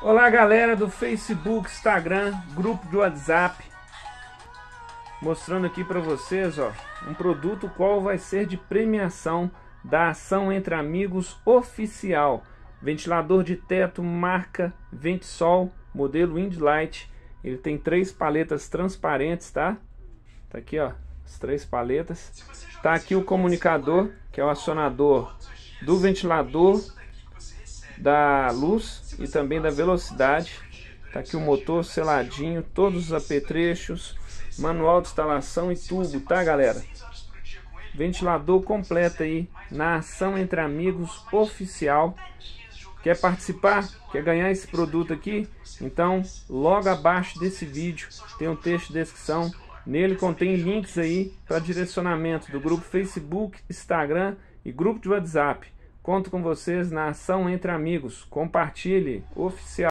Olá galera do Facebook, Instagram, grupo de WhatsApp, mostrando aqui para vocês, ó, um produto qual vai ser de premiação da Ação Entre Amigos Oficial. Ventilador de teto marca Ventisol, modelo Windlight. Ele tem 3 paletas transparentes, tá? Tá aqui, ó, as 3 paletas. Tá aqui o comunicador, que é o acionador do ventilador, da luz e também da velocidade. Tá aqui o motor seladinho, todos os apetrechos, manual de instalação e tubo, tá galera? Ventilador completo aí na Ação Entre Amigos Oficial. Quer participar? Quer ganhar esse produto aqui? Então, logo abaixo desse vídeo tem um texto de descrição. Nele contém links aí para direcionamento do grupo Facebook, Instagram e grupo de WhatsApp. Conto com vocês na Ação Entre Amigos. Compartilhe, oficial.